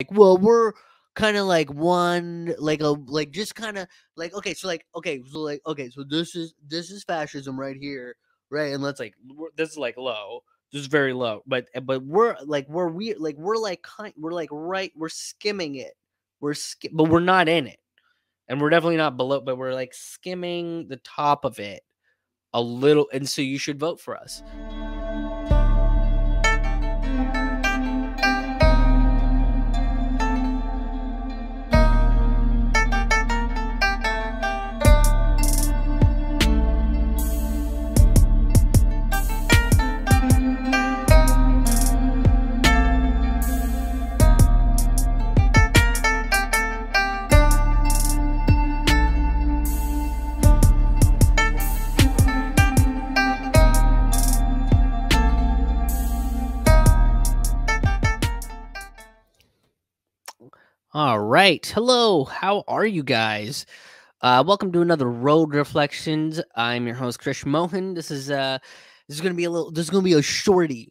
like, well, we're kind of like one, like a, like just kind of like, okay, so like, okay, so like, okay, so this is fascism right here, right? And let's like, this is like low, this is very low, but we're skimming it, but we're not in it, and we're definitely not below, but we're like skimming the top of it a little, and so you should vote for us. All right. Hello. How are you guys? Welcome to another Road Reflections. I'm your host, Krish Mohan. This is gonna be a little. This is gonna be a shorty.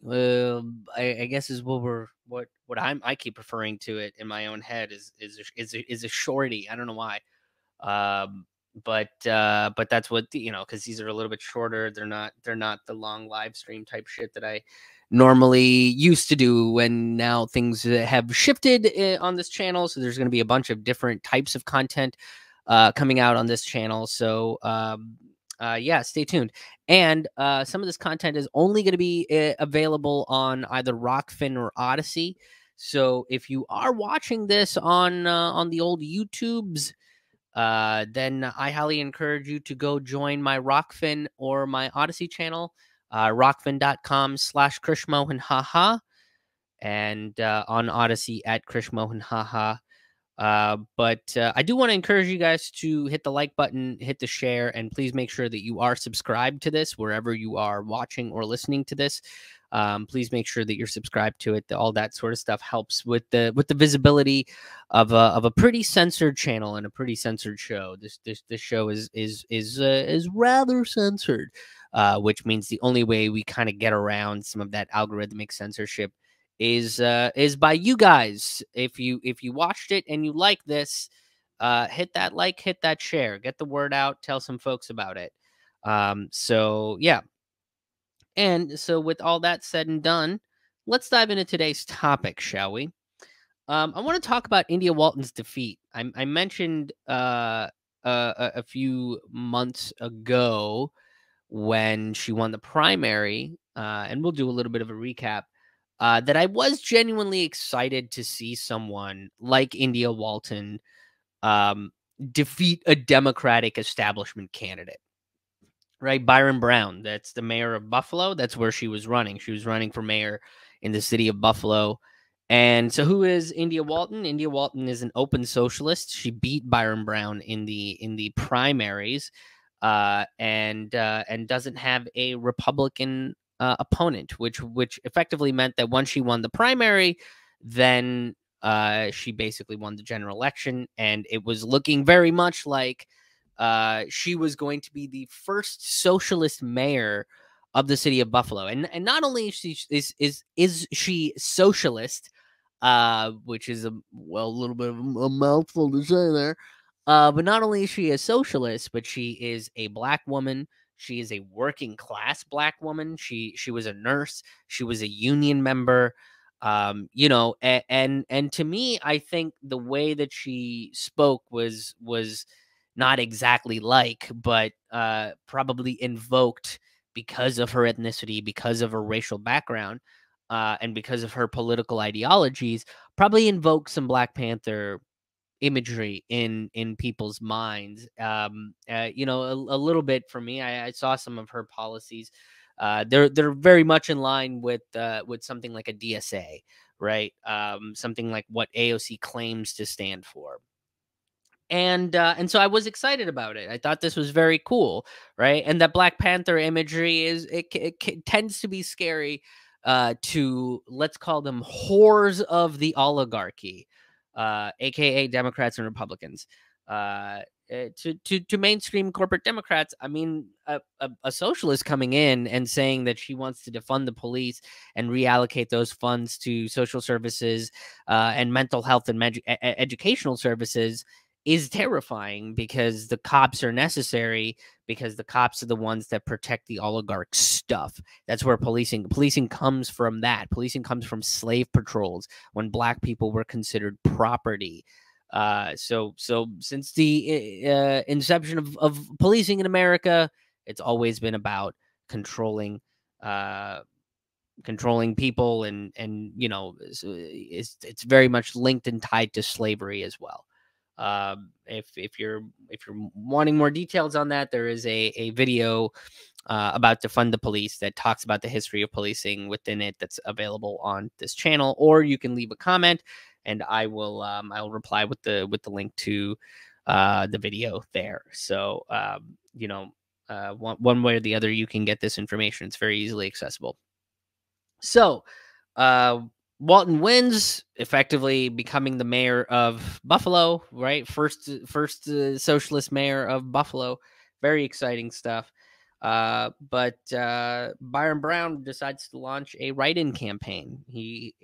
I guess is what we're what I'm. I keep referring to it in my own head is a shorty. I don't know why. But that's what, you know, because these are a little bit shorter. They're not the long live stream type shit that I normally used to do, and now things have shifted on this channel, so there's going to be a bunch of different types of content coming out on this channel, so yeah, stay tuned. And some of this content is only going to be available on either Rockfin or Odyssey, so if you are watching this on the old YouTubes, then I highly encourage you to go join my Rockfin or my Odyssey channel, rockfin.com/Krish Mohan haha, and on Odyssey at Krish Mohan haha. But I do want to encourage you guys to hit the like button, hit the share, and please make sure that you are subscribed to this wherever you are watching or listening to this. Please make sure that you're subscribed to it. All that sort of stuff helps with the visibility of a pretty censored channel and a pretty censored show. This show is rather censored, which means the only way we kind of get around some of that algorithmic censorship is by you guys. If you watched it and you like this, hit that like, hit that share, get the word out, tell some folks about it. So yeah. And so with all that said and done, let's dive into today's topic, shall we? I want to talk about India Walton's defeat. I mentioned a few months ago when she won the primary, and we'll do a little bit of a recap, that I was genuinely excited to see someone like India Walton defeat a Democratic establishment candidate. Right, Byron Brown, that's the mayor of Buffalo. That's where she was running. She was running for mayor in the city of Buffalo. And so who is India Walton? India Walton is an open socialist. She beat Byron Brown in the primaries, and doesn't have a Republican opponent, which effectively meant that once she won the primary, then she basically won the general election. And it was looking very much like she was going to be the first socialist mayor of the city of Buffalo. And not only is she is she socialist, which is a little bit of a mouthful to say there, but not only is she a socialist, but she is a black woman. She is a working class black woman. She was a nurse. She was a union member. You know, and to me, I think the way that she spoke was not exactly like, but probably invoked because of her ethnicity, because of her racial background, and because of her political ideologies, probably invoked some Black Panther imagery in people's minds. You know, a little bit for me. I saw some of her policies. They're very much in line with something like a DSA, right? Something like what AOC claims to stand for. And so I was excited about it. I thought this was very cool, right? And that Black Panther imagery it tends to be scary to, let's call them, whores of the oligarchy, aka Democrats and Republicans. to mainstream corporate Democrats. I mean, a socialist coming in and saying that she wants to defund the police and reallocate those funds to social services and mental health and educational services is terrifying, because the cops are necessary, because the cops are the ones that protect the oligarch stuff. That's where policing comes from. That policing comes from slave patrols when black people were considered property. So since the inception of policing in America, it's always been about controlling people, and you know, it's very much linked and tied to slavery as well. If you're wanting more details on that, there is a video about Defund the Police that talks about the history of policing within it that's available on this channel, or you can leave a comment and I will I'll reply with the link to the video there. So you know, one way or the other, you can get this information. It's very easily accessible. So Walton wins, effectively becoming the mayor of Buffalo, right? First socialist mayor of Buffalo. Very exciting stuff. But Byron Brown decides to launch a write-in campaign. He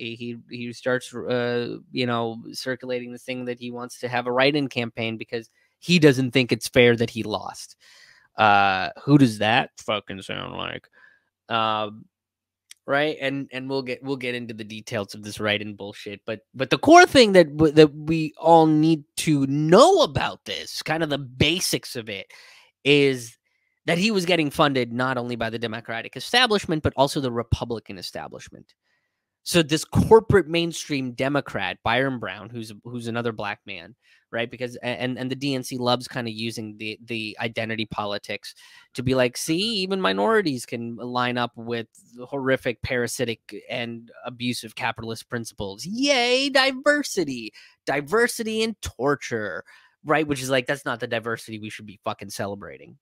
starts, you know, circulating this thing that he wants to have a write-in campaign because he doesn't think it's fair that he lost. Who does that fucking sound like? Right, and we'll get into the details of this write-in bullshit, but the core thing that we all need to know about this, kind of the basics of it, is that he was getting funded not only by the Democratic establishment but also the Republican establishment. So this corporate mainstream Democrat, Byron Brown, who's another black man, right? Because and the DNC loves kind of using the identity politics to be like, see, even minorities can line up with horrific, parasitic, and abusive capitalist principles. Yay, diversity and torture, right? Which is like, that's not the diversity we should be fucking celebrating.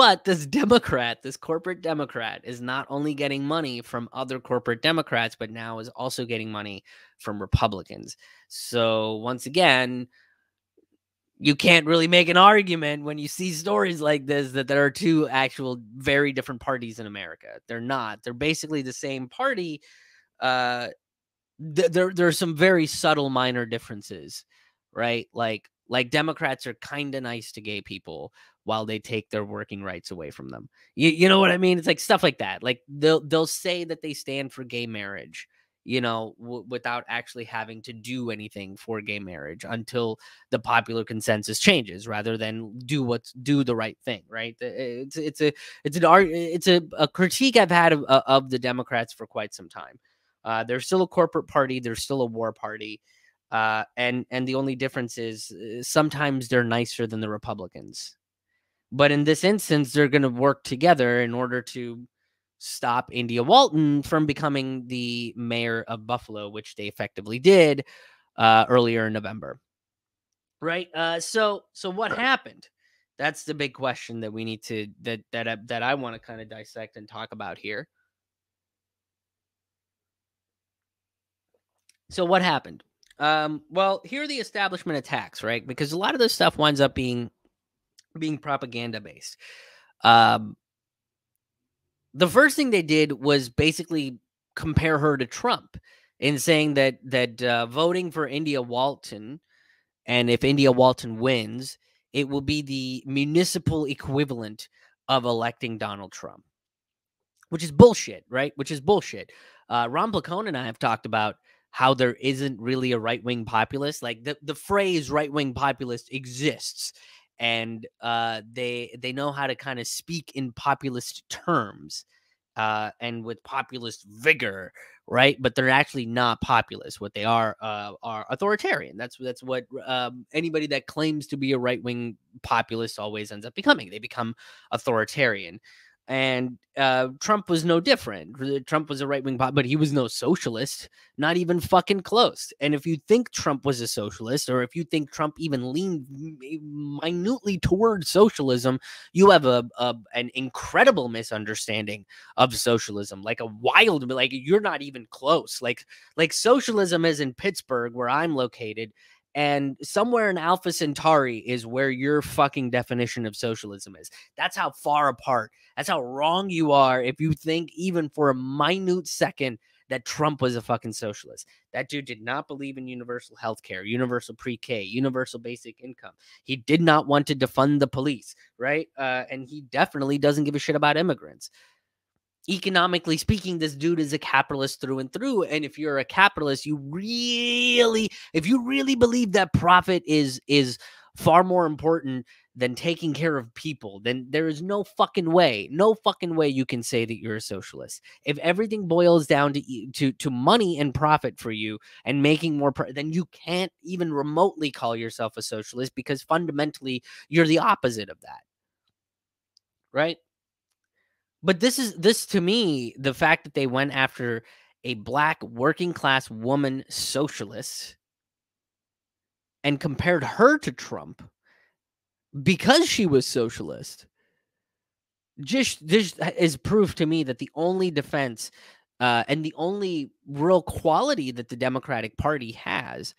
But this Democrat, this corporate Democrat, is not only getting money from other corporate Democrats, but now is also getting money from Republicans. So once again, you can't really make an argument when you see stories like this that there are two actual very different parties in America. They're not. They're basically the same party. There are some very subtle minor differences, right? Like Democrats are kind of nice to gay people while they take their working rights away from them. You know what I mean? It's like stuff like that. Like they'll say that they stand for gay marriage, you know, without actually having to do anything for gay marriage until the popular consensus changes, rather than do the right thing, right? It's a critique I've had of the Democrats for quite some time. They're still a corporate party. They're still a war party. And the only difference is sometimes they're nicer than the Republicans. But in this instance, they're going to work together in order to stop India Walton from becoming the mayor of Buffalo, which they effectively did earlier in November. Right. So what happened? That's the big question that we need to that I want to kind of dissect and talk about here. So what happened? Well, here are the establishment attacks, right? Because a lot of this stuff winds up being propaganda based. The first thing they did was basically compare her to Trump in saying that voting for India Walton, and if India Walton wins, it will be the municipal equivalent of electing Donald Trump, which is bullshit, right? Which is bullshit. Ron Placone and I have talked about how there isn't really a right-wing populist. Like the phrase right-wing populist exists. And they know how to kind of speak in populist terms and with populist vigor, right? But they're actually not populist. What they are authoritarian. That's what anybody that claims to be a right-wing populist always ends up becoming. They become authoritarian. And Trump was no different. Trump was a right-wing pop, but he was no socialist, not even fucking close. And if you think Trump was a socialist, or if you think Trump even leaned minutely towards socialism, you have an incredible misunderstanding of socialism. Like a wild, like you're not even close. Like socialism is in Pittsburgh, where I'm located. And somewhere in Alpha Centauri is where your fucking definition of socialism is. That's how far apart. That's how wrong you are if you think even for a minute second that Trump was a fucking socialist. That dude did not believe in universal health care, universal pre-K, universal basic income. He did not want to defund the police, right? And he definitely doesn't give a shit about immigrants. Economically speaking, this dude is a capitalist through and through. And if you're a capitalist, you really, if you really believe that profit is far more important than taking care of people, then there is no fucking way you can say that you're a socialist. If everything boils down to money and profit for you and making more, then you can't even remotely call yourself a socialist because fundamentally you're the opposite of that, right? But this to me, the fact that they went after a black working class woman socialist and compared her to Trump because she was socialist, just this is proof to me that the only defense and the only real quality that the Democratic Party has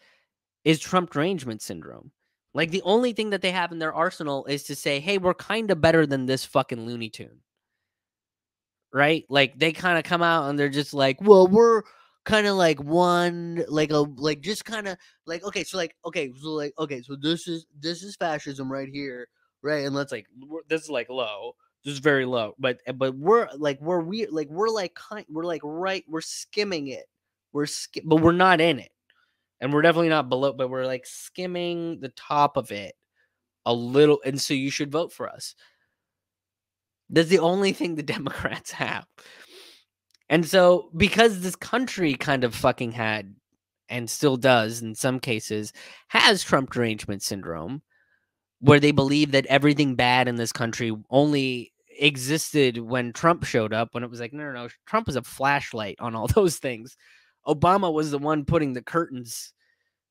is Trump derangement syndrome. Like the only thing that they have in their arsenal is to say, hey, we're kind of better than this fucking Looney Tune. Right? Like they kind of come out and they're just like, well, we're kind of like one, like a, like just kind of like, okay. So like, okay. So like, okay. So this is fascism right here. Right. And let's like, this is like low, this is very low, but we're like right. We're skimming it. But we're not in it. And we're definitely not below, but we're like skimming the top of it a little. And so you should vote for us. That's the only thing the Democrats have. And so because this country kind of fucking had and still does in some cases has Trump derangement syndrome, where they believe that everything bad in this country only existed when Trump showed up, when it was like, no, no, no, Trump was a flashlight on all those things. Obama was the one putting the curtains.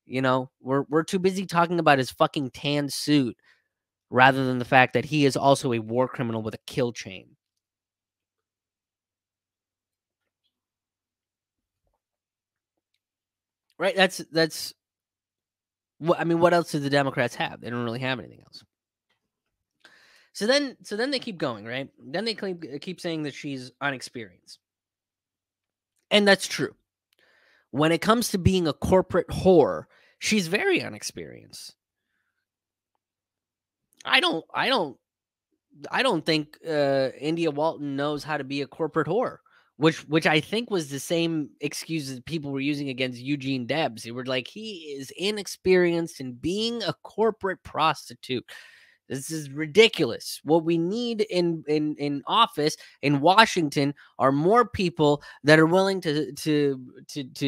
You know, we're too busy talking about his fucking tan suit rather than the fact that he is also a war criminal with a kill chain. Right? That's what I mean, what else do the Democrats have? They don't really have anything else. So then they keep going, right? Then they keep saying that she's unexperienced. And that's true. When it comes to being a corporate whore, she's very unexperienced. I don't think India Walton knows how to be a corporate whore, which I think was the same excuse that people were using against Eugene Debs. They were like, he is inexperienced in being a corporate prostitute. This is ridiculous. What we need in office in Washington are more people that are willing to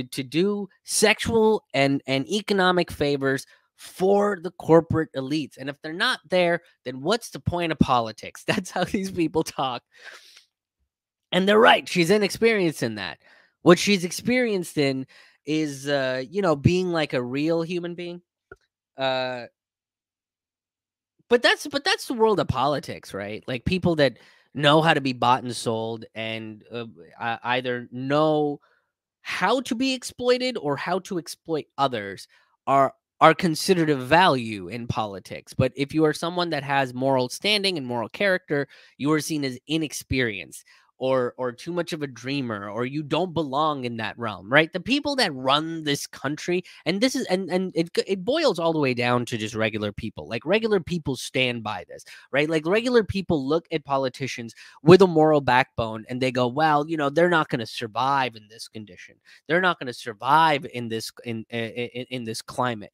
do sexual and economic favors for the corporate elites. And if they're not there, then what's the point of politics? That's how these people talk. And they're right. She's inexperienced in that. What she's experienced in is, you know, being like a real human being. But that's the world of politics, right? Like people that know how to be bought and sold and either know how to be exploited or how to exploit others are considered of value in politics. But if you are someone that has moral standing and moral character, you are seen as inexperienced or too much of a dreamer, or you don't belong in that realm, right? The people that run this country, and this is and it boils all the way down to just regular people. Like regular people stand by this, right? Like regular people look at politicians with a moral backbone and they go, well, you know, they're not going to survive in this condition. They're not going to survive in this climate.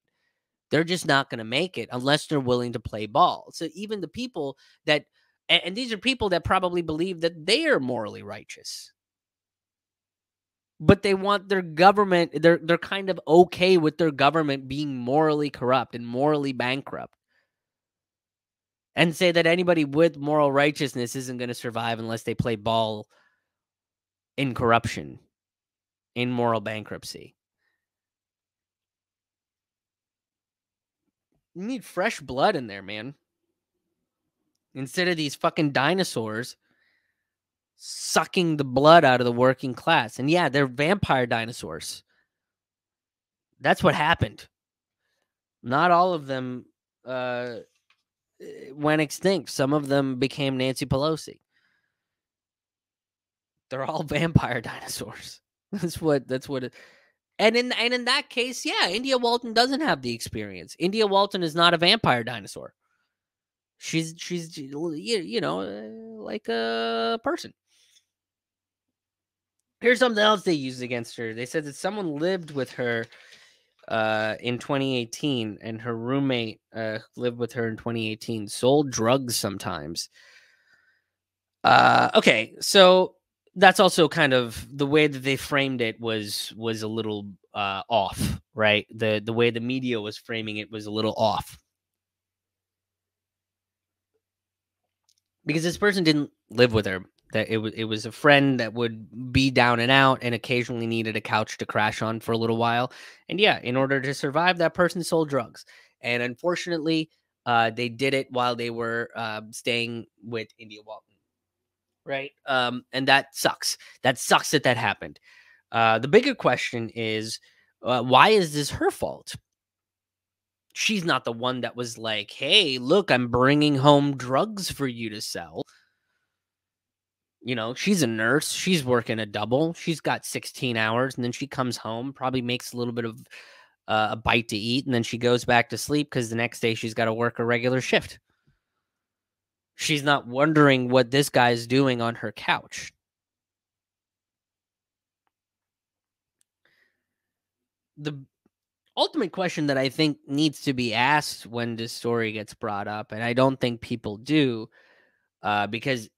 They're just not going to make it unless they're willing to play ball. So even the people that, and these are people that probably believe that they are morally righteous, but they want their government, they're kind of okay with their government being morally corrupt and morally bankrupt, and say that anybody with moral righteousness isn't going to survive unless they play ball in corruption, in moral bankruptcy. You need fresh blood in there, man. Instead of these fucking dinosaurs sucking the blood out of the working class. And yeah, they're vampire dinosaurs. That's what happened. Not all of them went extinct. Some of them became Nancy Pelosi. They're all vampire dinosaurs. That's what it, and in that case, yeah, India Walton doesn't have the experience. India Walton is not a vampire dinosaur. She's you know, like a person. Here's something else they used against her. They said that someone lived with her in 2018, and her roommate lived with her in 2018, sold drugs sometimes. Okay, so that's also kind of the way that they framed it was a little off, right? The way the media was framing it was a little off. Because this person didn't live with her. That it was a friend that would be down and out and occasionally needed a couch to crash on for a little while. And yeah, in order to survive, that person sold drugs. And unfortunately, they did it while they were staying with India Walton, right? And that sucks. That sucks that that happened. The bigger question is, why is this her fault? She's not the one that was like, hey, look, I'm bringing home drugs for you to sell. You know, she's a nurse. She's working a double. She's got 16 hours, and then she comes home, probably makes a little bit of a bite to eat, and then she goes back to sleep because the next day she's got to work a regular shift. She's not wondering what this guy's doing on her couch. The ultimate question that I think needs to be asked when this story gets brought up, and I don't think people do, because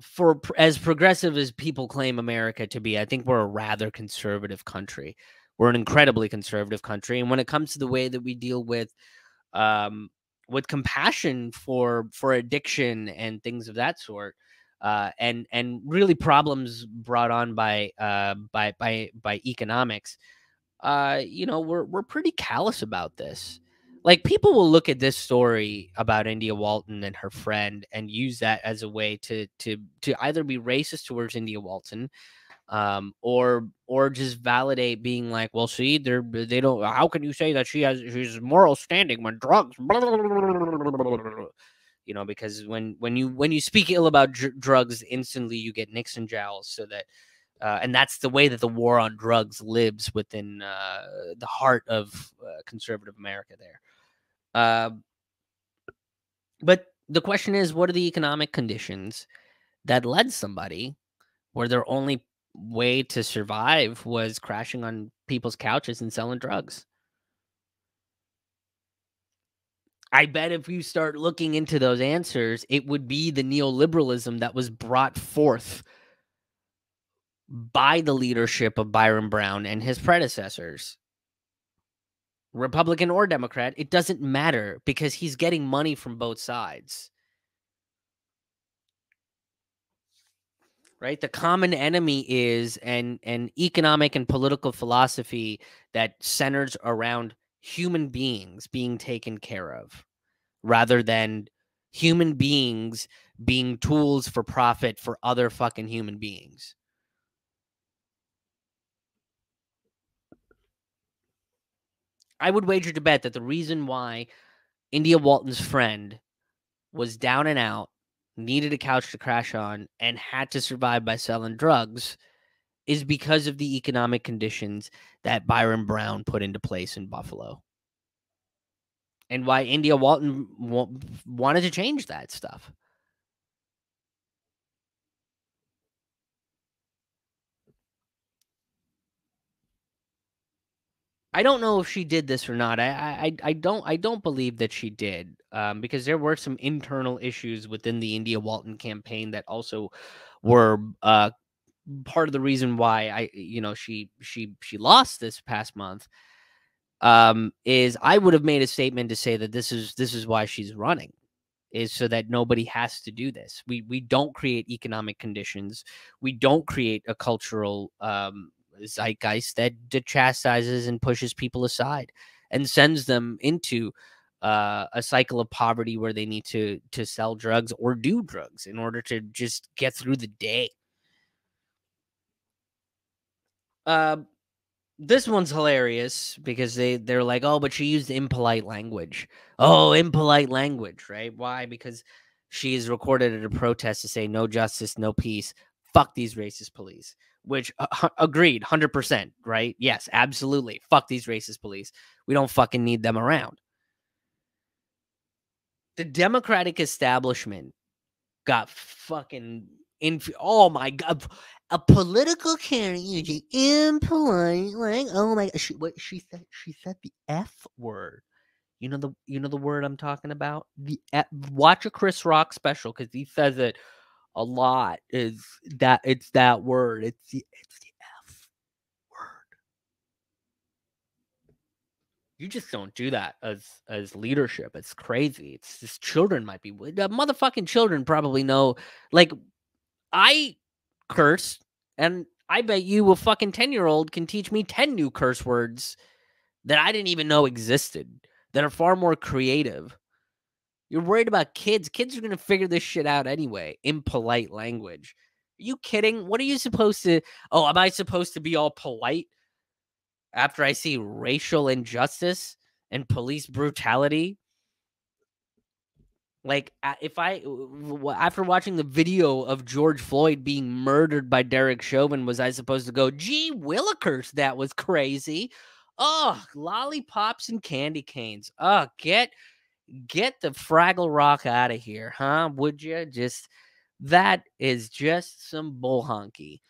for as progressive as people claim America to be, I think we're a rather conservative country. We're an incredibly conservative country. And when it comes to the way that we deal with compassion for addiction and things of that sort, and really problems brought on by economics, you know, we're pretty callous about this. Like, people will look at this story about India Walton and her friend and use that as a way to either be racist towards India Walton, or just validate being like, well, see, they don't. How can you say that she's moral standing when drugs? Blah, blah, blah, blah, blah, blah. You know, because when you speak ill about drugs, instantly you get Nixon jowls. So that, and that's the way that the war on drugs lives within the heart of conservative America. There. But the question is, what are the economic conditions that led somebody where their only way to survive was crashing on people's couches and selling drugs? I bet if you start looking into those answers, it would be the neoliberalism that was brought forth by the leadership of Byron Brown and his predecessors. Republican or Democrat, it doesn't matter, because he's getting money from both sides. Right? The common enemy is an economic and political philosophy that centers around human beings being taken care of, rather than human beings being tools for profit for other fucking human beings. I would wager to bet that the reason why India Walton's friend was down and out, needed a couch to crash on, and had to survive by selling drugs is because of the economic conditions that Byron Brown put into place in Buffalo, and why India Walton wanted to change that stuff. I don't know if she did this or not. I don't believe that she did, because there were some internal issues within the India Walton campaign that also were part of the reason why she lost this past month. Is I would have made a statement to say that this is why she's running, is so that nobody has to do this. We don't create economic conditions. We don't create a cultural zeitgeist that chastises and pushes people aside and sends them into a cycle of poverty where they need to sell drugs or do drugs in order to just get through the day. This one's hilarious because they're like, oh, but she used impolite language. Oh, impolite language, right? Why? Because she's recorded at a protest to say no justice, no peace. Fuck these racist police, which agreed 100%, right? Yes, absolutely. Fuck these racist police. We don't fucking need them around. The Democratic establishment got fucking... oh my God, a political candidate using impolite language. Oh my God, she said the F word. You know the word I'm talking about. The F, watch a Chris Rock special because he says it a lot. Is that it's that word? It's the F word. You just don't do that as leadership. It's crazy. It's just children might be motherfucking children probably know like. I curse, and I bet you a fucking 10-year-old can teach me 10 new curse words that I didn't even know existed, that are far more creative. You're worried about kids. Kids are going to figure this shit out anyway. Impolite language. Are you kidding? What are you supposed to... Oh, am I supposed to be all polite after I see racial injustice and police brutality? Like, after watching the video of George Floyd being murdered by Derek Chauvin, was I supposed to go, gee willikers, that was crazy. Oh, lollipops and candy canes. Oh, get the Fraggle Rock out of here, huh? Would you? Just, that is just some bull honky.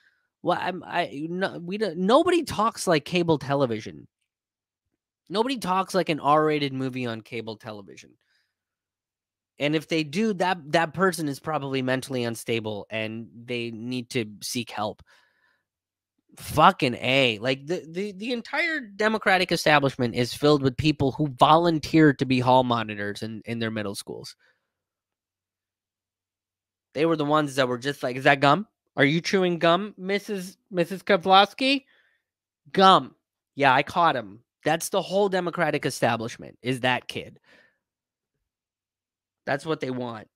Well, nobody talks like cable television. Nobody talks like an R-rated movie on cable television. And if they do, that person is probably mentally unstable and they need to seek help. Fucking A. Like, the entire Democratic establishment is filled with people who volunteer to be hall monitors in their middle schools. They were the ones that were just like, is that gum? Are you chewing gum, Mrs. Kovlowski? Gum. Yeah, I caught him. That's the whole Democratic establishment, is that kid. That's what they want.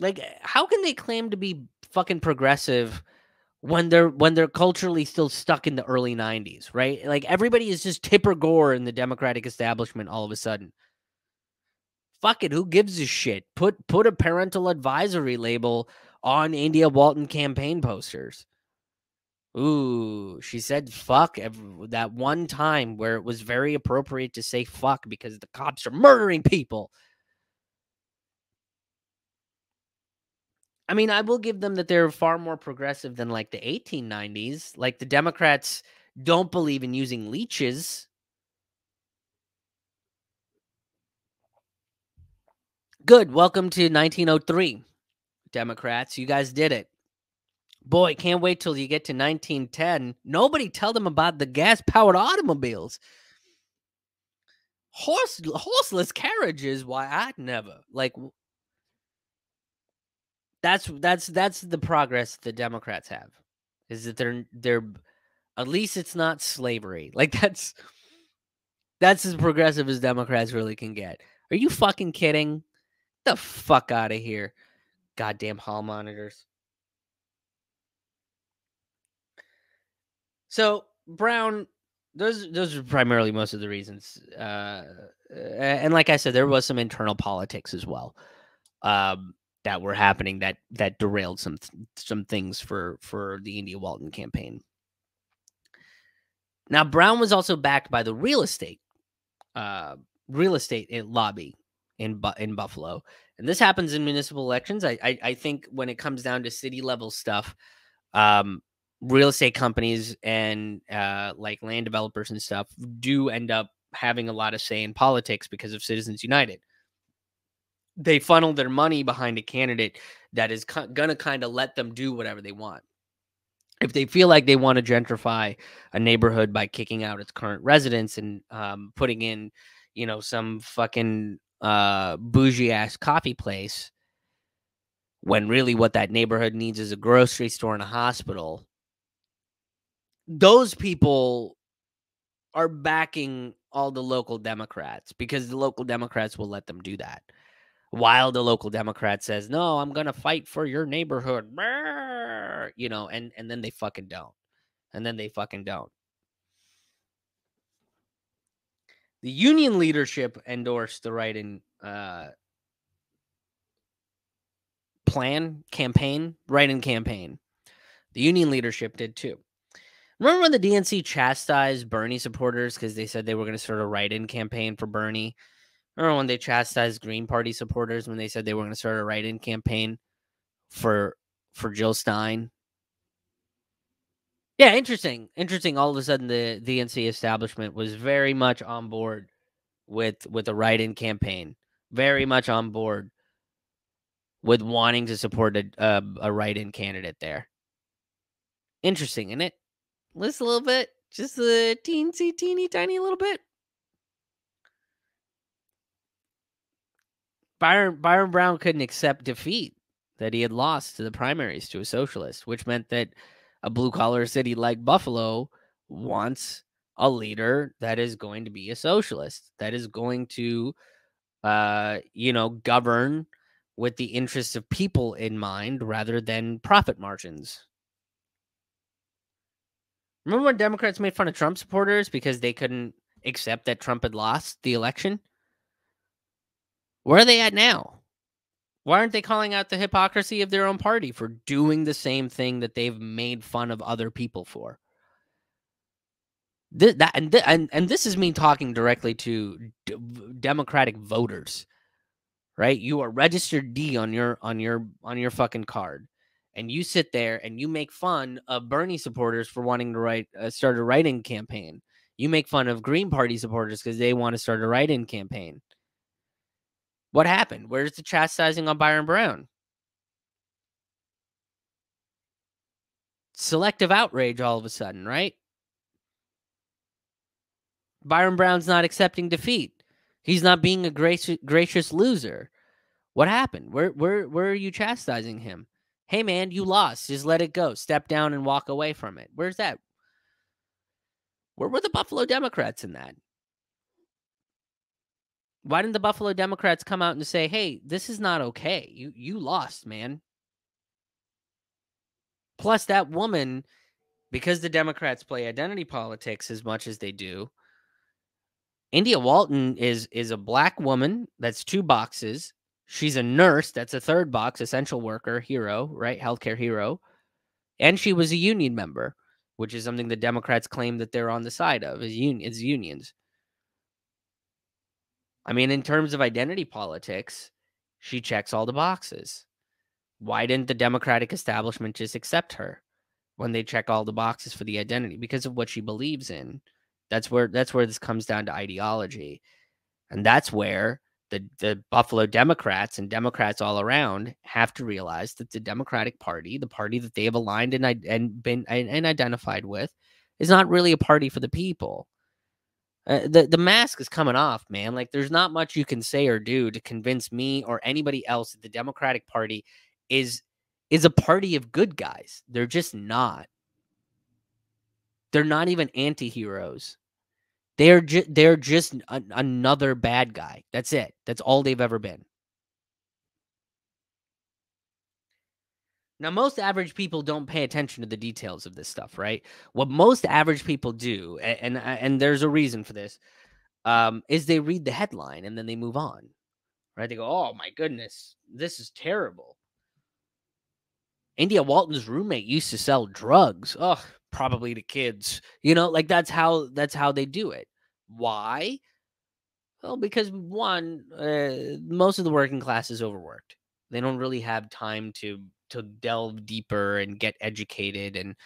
Like, how can they claim to be fucking progressive when they're culturally still stuck in the early 90s, right? Like, everybody is just Tipper Gore in the Democratic establishment all of a sudden. Fuck it, who gives a shit? Put a parental advisory label on India Walton campaign posters. Ooh, she said fuck that one time where it was very appropriate to say fuck because the cops are murdering people. I mean, I will give them that they're far more progressive than like the 1890s. Like, the Democrats don't believe in using leeches. Good. Welcome to 1903, Democrats. You guys did it. Boy, can't wait till you get to 1910. Nobody tell them about the gas-powered automobiles. Horseless carriages, why I'd never. Like, that's the progress the Democrats have. Is that they're at least it's not slavery. Like, that's as progressive as Democrats really can get. Are you fucking kidding? Get the fuck out of here. Goddamn hall monitors. So Brown, those are primarily most of the reasons. And like I said, there was some internal politics as well that were happening that derailed some things for the India Walton campaign. Now, Brown was also backed by the real estate lobby in Buffalo, and this happens in municipal elections. I think when it comes down to city level stuff. Real estate companies and like land developers and stuff do end up having a lot of say in politics because of Citizens United. They funnel their money behind a candidate that is going to kind of let them do whatever they want. If they feel like they want to gentrify a neighborhood by kicking out its current residents and putting in, some fucking bougie ass coffee place, when really what that neighborhood needs is a grocery store and a hospital. Those people are backing all the local Democrats because the local Democrats will let them do that. While the local Democrat says, no, I'm going to fight for your neighborhood. And then they fucking don't. and then they fucking don't. The union leadership endorsed the write-in write-in campaign. The union leadership did too. Remember when the DNC chastised Bernie supporters because they said they were going to start a write-in campaign for Bernie? Remember when they chastised Green Party supporters when they said they were going to start a write-in campaign for Jill Stein? Yeah, interesting. Interesting. All of a sudden, the DNC establishment was very much on board with a write-in campaign. Very much on board with wanting to support a write-in candidate there. Interesting, isn't it? List a little bit, just a teensy, teeny, tiny little bit. Byron Brown couldn't accept defeat, that he had lost to the primaries to a socialist, which meant that a blue-collar city like Buffalo wants a leader that is going to be a socialist, that is going to, govern with the interests of people in mind rather than profit margins. Remember when Democrats made fun of Trump supporters because they couldn't accept that Trump had lost the election? Where are they at now? Why aren't they calling out the hypocrisy of their own party for doing the same thing that they've made fun of other people for? This is me talking directly to Democratic voters, right? You are registered D on your fucking card. And you sit there and you make fun of Bernie supporters for wanting to start a write-in campaign. You make fun of Green Party supporters because they want to start a write-in campaign. What happened? Where's the chastising on Byron Brown? Selective outrage all of a sudden, right? Byron Brown's not accepting defeat. He's not being a gracious loser. What happened? Where are you chastising him? Hey, man, you lost. Just let it go. Step down and walk away from it. Where's that? Where were the Buffalo Democrats in that? Why didn't the Buffalo Democrats come out and say, hey, this is not okay. You lost, man. Plus, that woman, because the Democrats play identity politics as much as they do, India Walton is a black woman. That's two boxes. She's a nurse. That's a third box, essential worker, hero, right? Healthcare hero. And she was a union member, which is something the Democrats claim that they're on the side of, is unions. I mean, in terms of identity politics, she checks all the boxes. Why didn't the Democratic establishment just accept her when they check all the boxes for the identity? Because of what she believes in. That's where this comes down to ideology. And that's where the Buffalo Democrats and Democrats all around have to realize that the Democratic Party, the party that they have aligned and identified with, is not really a party for the people. The mask is coming off, man. Like, there's not much you can say or do to convince me or anybody else that the Democratic Party is a party of good guys. They're just not. They're not even anti-heroes. They're just another bad guy. That's it. That's all they've ever been. Now, most average people don't pay attention to the details of this stuff, right? What most average people do, and there's a reason for this, is they read the headline and then they move on, right? They go, oh, my goodness, this is terrible. India Walton's roommate used to sell drugs. Ugh. Probably to kids, like that's how they do it. Why? Well, because one, most of the working class is overworked. They don't really have time to delve deeper and get educated. And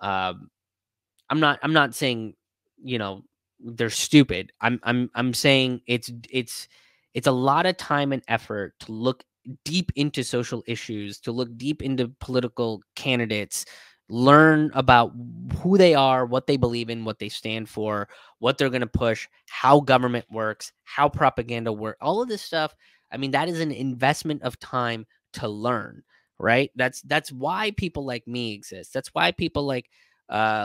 I'm not saying they're stupid. I'm saying it's a lot of time and effort to look deep into social issues, to look deep into political candidates. Learn about who they are, what they believe in, what they stand for, what they're going to push, how government works, how propaganda works, all of this stuff. I mean, that is an investment of time to learn, right? That's why people like me exist. That's why people like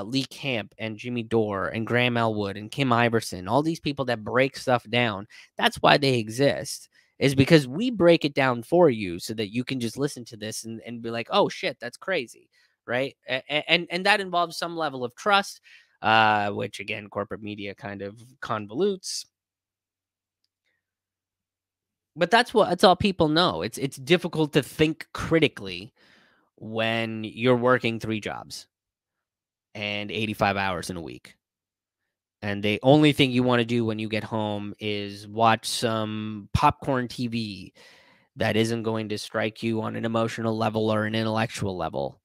Lee Camp and Jimmy Dore and Graham Elwood and Kim Iverson, all these people that break stuff down, that's why they exist, is because we break it down for you so that you can just listen to this and be like, oh, shit, that's crazy. right? And that involves some level of trust, which, again, corporate media kind of convolutes. But that's all people know. It's difficult to think critically when you're working 3 jobs and 85 hours in a week. And the only thing you want to do when you get home is watch some popcorn TV that isn't going to strike you on an emotional level or an intellectual level,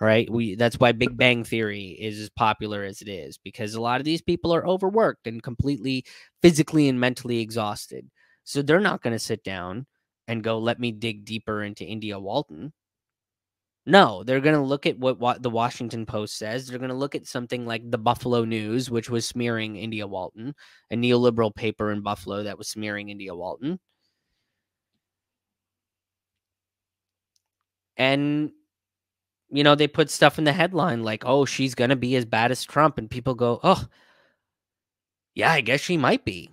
right? That's why Big Bang Theory is as popular as it is, because a lot of these people are overworked and completely physically and mentally exhausted. So they're not going to sit down and go, let me dig deeper into India Walton. No, they're going to look at what the Washington Post says. They're going to look at something like the Buffalo News, which was smearing India Walton, a neoliberal paper in Buffalo that was smearing India Walton. And, you know, they put stuff in the headline like, oh, she's going to be as bad as Trump. And people go, oh, yeah, I guess she might be.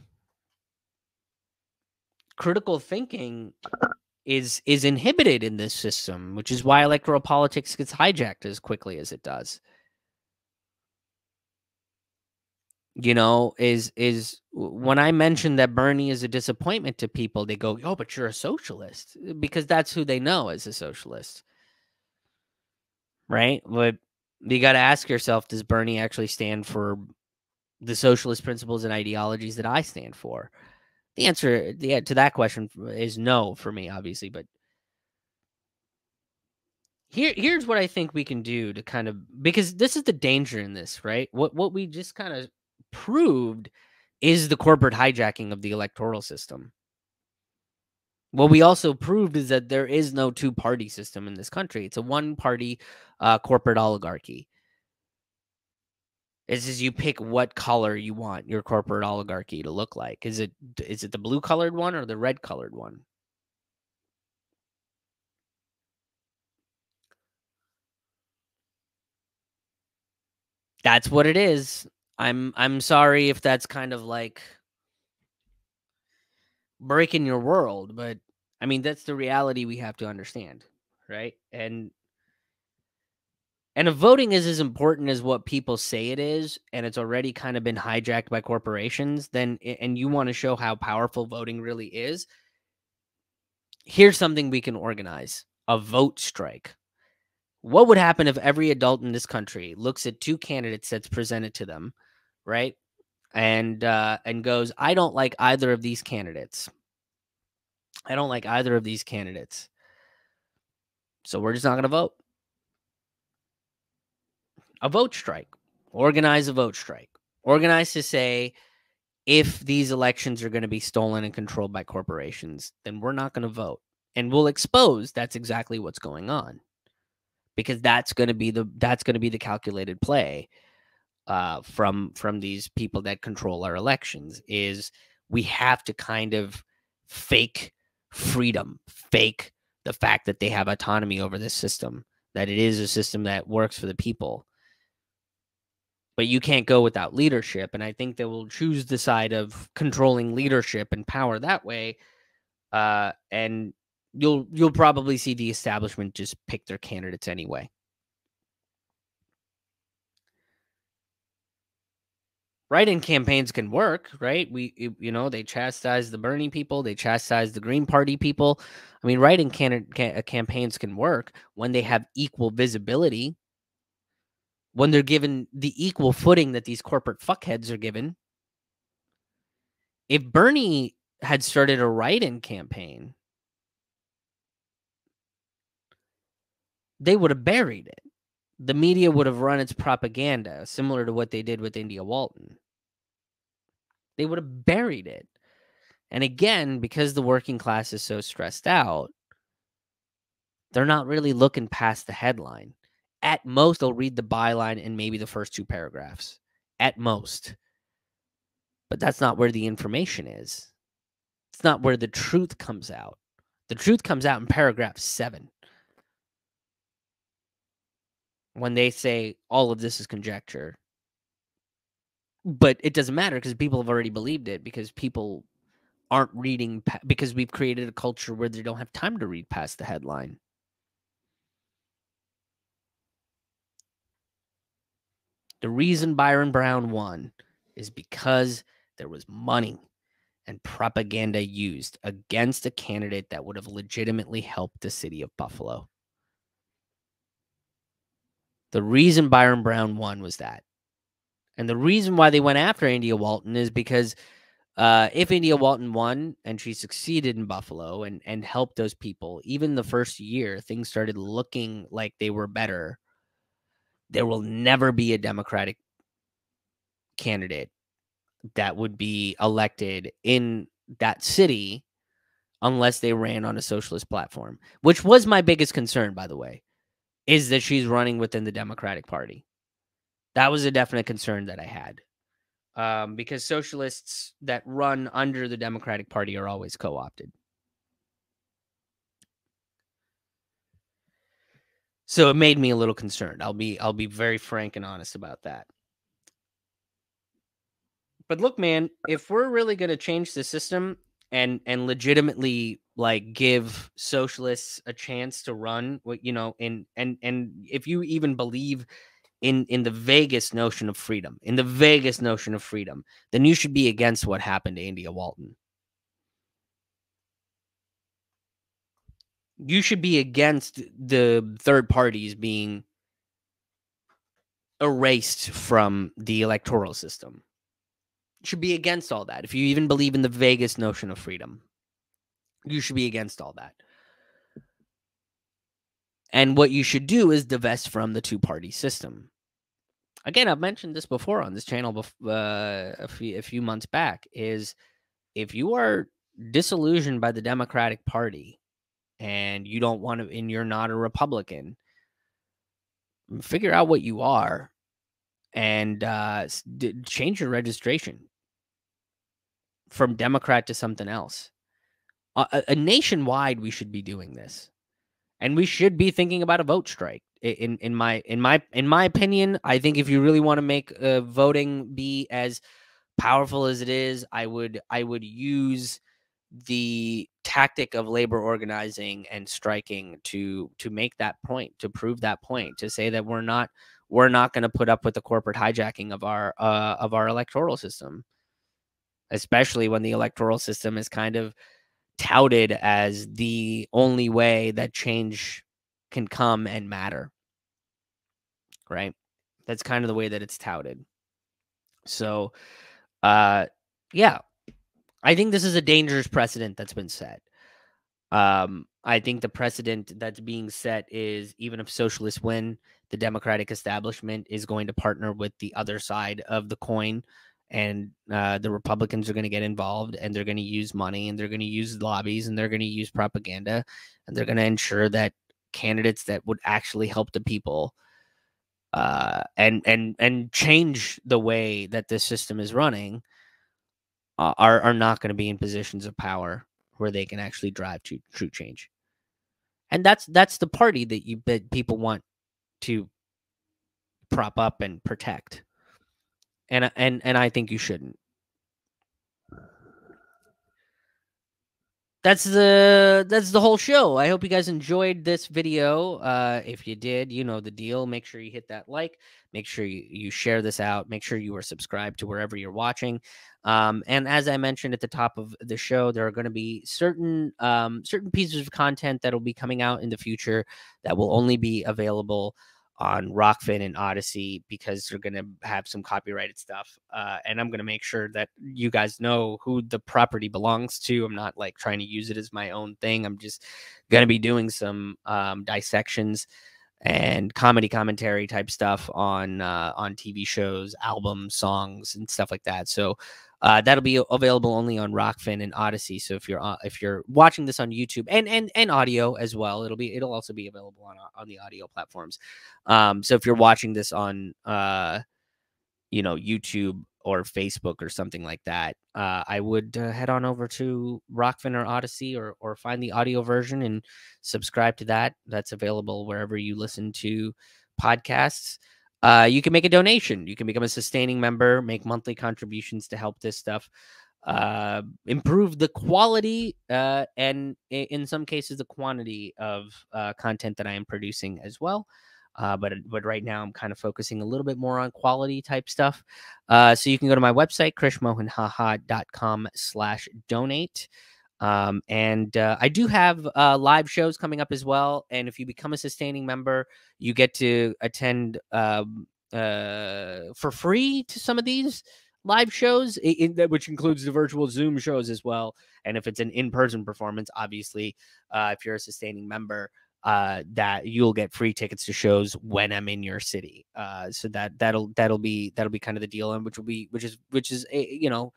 Critical thinking is inhibited in this system, which is why electoral politics gets hijacked as quickly as it does. You know, is when I mentioned that Bernie is a disappointment to people, they go, oh, but you're a socialist, because that's who they know as a socialist. Right? But you got to ask yourself, does Bernie actually stand for the socialist principles and ideologies that I stand for? The answer to that question is no for me, obviously. But here's what I think we can do to kind of, because this is the danger in this, right? What we just kind of proved is the corporate hijacking of the electoral system. What we also proved is that there is no two-party system in this country. It's a one-party corporate oligarchy. Is you pick what color you want your corporate oligarchy to look like. Is it the blue-colored one or the red-colored one? That's what it is. I'm sorry if that's kind of like breaking your world, but I mean, that's the reality we have to understand, right? And if voting is as important as what people say it is, and it's already kind of been hijacked by corporations, then, and you want to show how powerful voting really is, here's something we can organize: a vote strike. What would happen if every adult in this country looks at 2 candidates that's presented to them, right? And goes, I don't like either of these candidates. I don't like either of these candidates. So we're just not going to vote. A vote strike. Organize a vote strike. Organize to say, if these elections are going to be stolen and controlled by corporations, then we're not going to vote. And we'll expose that's exactly what's going on, because that's going to be the calculated play from these people that control our elections. Is we have to kind of fake freedom, fake the fact that they have autonomy over this system, that it is a system that works for the people. But you can't go without leadership. And I think they will choose the side of controlling leadership and power that way. And you'll probably see the establishment just pick their candidates anyway. Write-in campaigns can work, right? They chastise the Bernie people. They chastise the Green Party people. I mean, write-in campaigns can work when they have equal visibility, when they're given the equal footing that these corporate fuckheads are given. If Bernie had started a write-in campaign, they would have buried it. The media would have run its propaganda, similar to what they did with India Walton. They would have buried it. And again, because the working class is so stressed out, they're not really looking past the headline. At most, they'll read the byline and maybe the first 2 paragraphs. At most. But that's not where the information is. It's not where the truth comes out. The truth comes out in paragraph 7. When they say all of this is conjecture. But it doesn't matter, because people have already believed it, because people aren't reading, because we've created a culture where they don't have time to read past the headline. The reason Byron Brown won is because there was money and propaganda used against a candidate that would have legitimately helped the city of Buffalo. The reason Byron Brown won was that. And the reason why they went after India Walton is because if India Walton won and she succeeded in Buffalo and helped those people, even the first year, things started looking like they were better. There will never be a Democratic candidate that would be elected in that city unless they ran on a socialist platform, which was my biggest concern, by the way, is that she's running within the Democratic Party. That was a definite concern that I had, because socialists that run under the Democratic Party are always co-opted. So it made me a little concerned. I'll be very frank and honest about that. But look, man, if we're really going to change the system and legitimately like give socialists a chance to run, you know, and if you even believe in the vaguest notion of freedom, then you should be against what happened to India Walton. You should be against the third parties being erased from the electoral system. You should be against all that. If you even believe in the vaguest notion of freedom, you should be against all that. And what you should do is divest from the two-party system. Again, I've mentioned this before on this channel a few months back, is if you are disillusioned by the Democratic Party and you don't want to, and you're not a Republican, figure out what you are and change your registration from Democrat to something else. Nationwide, we should be doing this. And we should be thinking about a vote strike. In my opinion, I think if you really want to make voting be as powerful as it is, I would use the tactic of labor organizing and striking to make that point, to prove that point, to say that we're not going to put up with the corporate hijacking of our electoral system, especially when the electoral system is kind of touted as the only way that change can come and matter, right? That's kind of the way that it's touted. So, yeah, I think this is a dangerous precedent that's been set. I think the precedent that's being set is even if socialists win, the Democratic establishment is going to partner with the other side of the coin. And the Republicans are going to get involved, and they're going to use money, and they're going to use lobbies, and they're going to use propaganda, and they're going to ensure that candidates that would actually help the people and change the way that this system is running are not going to be in positions of power where they can actually drive to true change. And that's the party that people want to prop up and protect. And I think you shouldn't. That's the whole show. I hope you guys enjoyed this video. If you did, you know the deal. Make sure you hit that like. Make sure you share this out. Make sure you are subscribed to wherever you're watching. And as I mentioned at the top of the show, there are going to be certain pieces of content that will be coming out in the future that will only be available on Rockfin and Odyssey because they're going to have some copyrighted stuff. And I'm going to make sure that you guys know who the property belongs to. I'm not like trying to use it as my own thing. I'm just going to be doing some dissections and comedy commentary type stuff on TV shows, albums, songs, and stuff like that. So that'll be available only on Rockfin and Odyssey. So if you're watching this on YouTube and audio as well, it'll also be available on the audio platforms. So if you're watching this on YouTube or Facebook or something like that, I would head on over to Rockfin or Odyssey or find the audio version and subscribe to that. That's available wherever you listen to podcasts. You can make a donation. You can become a sustaining member, make monthly contributions to help this stuff improve the quality and in some cases the quantity of content that I am producing as well. But right now I'm kind of focusing a little bit more on quality type stuff. So you can go to my website, krishmohanhaha.com/donate. I do have live shows coming up as well. And if you become a sustaining member, you get to attend for free to some of these live shows, which includes the virtual Zoom shows as well. And if it's an in-person performance, obviously, if you're a sustaining member, that you'll get free tickets to shows when I'm in your city. So that'll be kind of the deal, and which is a, you know,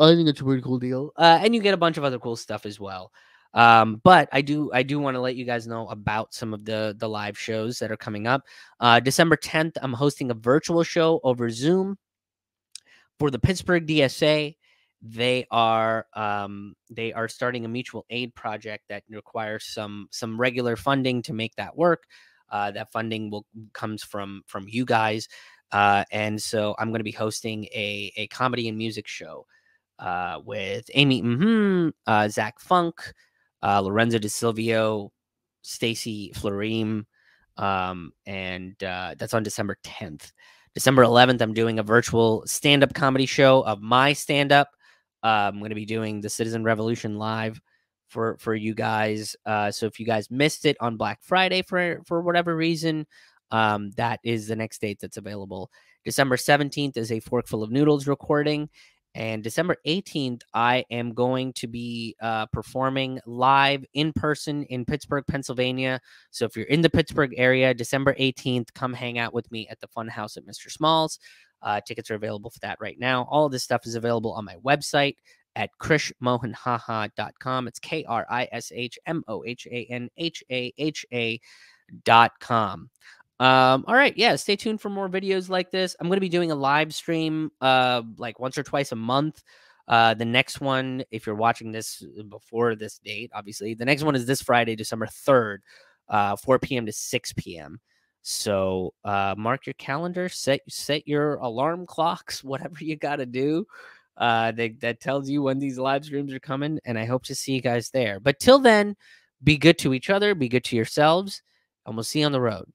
I think it's a pretty cool deal. And you get a bunch of other cool stuff as well. But I do want to let you guys know about some of the live shows that are coming up. December 10th, I'm hosting a virtual show over Zoom for the Pittsburgh DSA. They are starting a mutual aid project that requires some regular funding to make that work. That funding comes from you guys. And so I'm going to be hosting a comedy and music show with Amy, Zach Funk, Lorenzo De Silvio, Stacey Florim, that's on December 10th. December 11th, I'm doing a virtual stand-up comedy show of my stand-up. I'm going to be doing the Citizen Revolution Live for you guys. So if you guys missed it on Black Friday for whatever reason, that is the next date that's available. December 17th is a Forkful of Noodles recording. And December 18th, I am going to be performing live in person in Pittsburgh, Pennsylvania. So if you're in the Pittsburgh area, December 18th, come hang out with me at the Fun House at Mr. Smalls. Tickets are available for that right now. All of this stuff is available on my website at krishmohanhaha.com. It's krishmohanhaha.com. All right. Yeah. Stay tuned for more videos like this. I'm going to be doing a live stream, like once or twice a month. The next one, if you're watching this before this date, obviously the next one is this Friday, December 3rd, 4 PM to 6 PM. So, mark your calendar, set your alarm clocks, whatever you got to do. That tells you when these live streams are coming, and I hope to see you guys there. But till then, be good to each other, be good to yourselves, and we'll see you on the road.